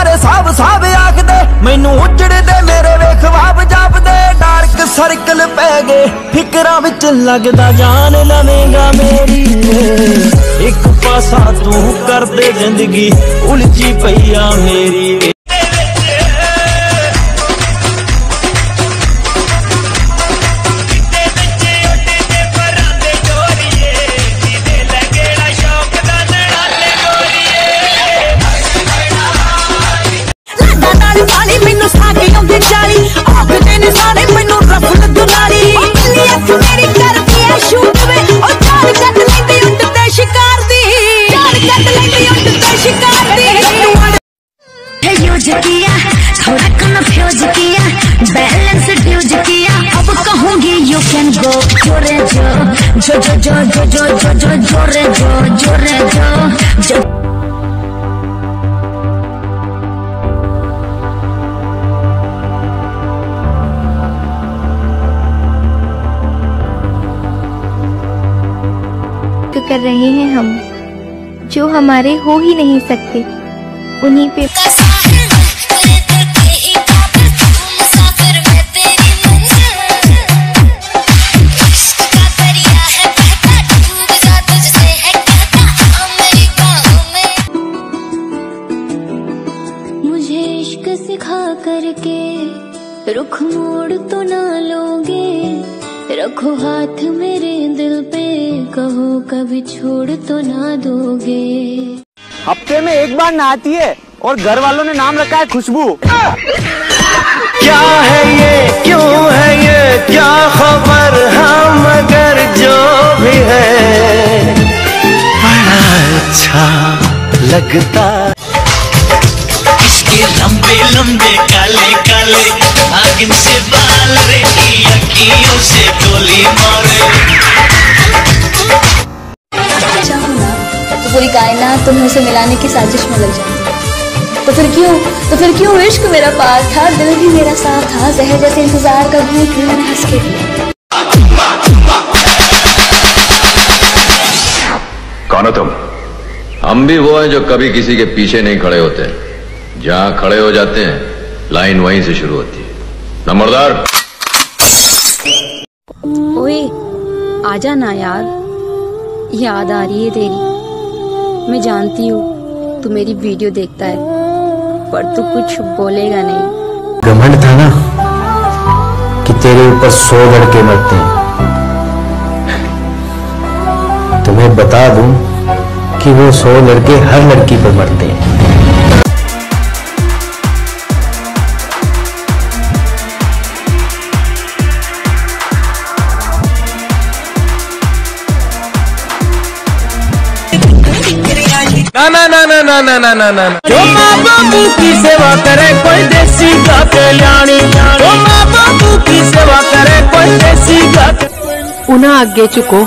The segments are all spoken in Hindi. सारे साब साब आख दे मैनू उजड़ दे मेरे वेख वाब जाप दे डार्क सर्कल पै गए फिकरां विच लगदा जान लवेगा मेरी एक पासा तू कर दे जिंदगी उलझी पईया मेरी। जो कर रहे हैं हम जो हमारे हो ही नहीं सकते उन्हीं पे। मुझे इश्क सिखा करके रुख मोड़ तो ना लोगे, रखो हाथ मेरे दिल पे, कहो कभी छोड़ तो ना दोगे। हफ्ते में एक बार नहाती है और घर वालों ने नाम रखा है खुशबू। क्या है ये, क्यों है ये, क्या खबर, हाँ मगर जो भी है बड़ा अच्छा लगता। इसके लंबे लंबे काले काले आगिन से बाल रे अखियों से गोली मारे। चाहूंगा तो पूरी कायनात तुम्हें उसे मिलाने की साजिश में लग जाएगी। तो फिर क्यों इश्क मेरा पास था, दिल भी मेरा साथ था, जहर जैसे इंतजार का भूत मैंने हंस के दिया। कौन हो तुम? हम भी वो हैं जो कभी किसी के पीछे नहीं खड़े होते, जहाँ खड़े हो जाते हैं लाइन वहीं से शुरू होती है। नंबरदार ओए आजा ना यार, याद आ रही है तेरी। मैं जानती हूँ तू मेरी वीडियो देखता है पर तू कुछ बोलेगा नहीं। घमंड था ना कि तेरे ऊपर 100 लड़के मरते हैं। तुम्हें बता दूँ कि वो 100 लड़के हर लड़की पर मरते हैं। ना जो माँ बापू की सेवा करे कोई देसी गाते लानी, जो माँ बापू की सेवा करे कोई देसी गाते। उन्हें आगे चुको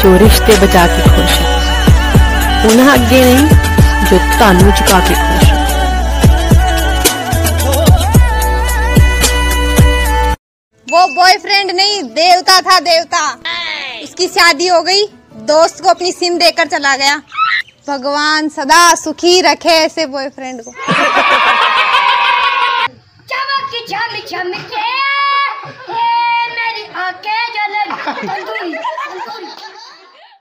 जो रिश्ते बचा के खुश है, उन्हें आगे नहीं जो तानू चुका के खुश है। वो बॉयफ्रेंड नहीं देवता था, देवता। उसकी शादी हो गई, दोस्त को अपनी सिम देकर चला गया। भगवान सदा सुखी रखे ऐसे बॉयफ्रेंड को। चमक झमक झमके मेरी आंखें जलन।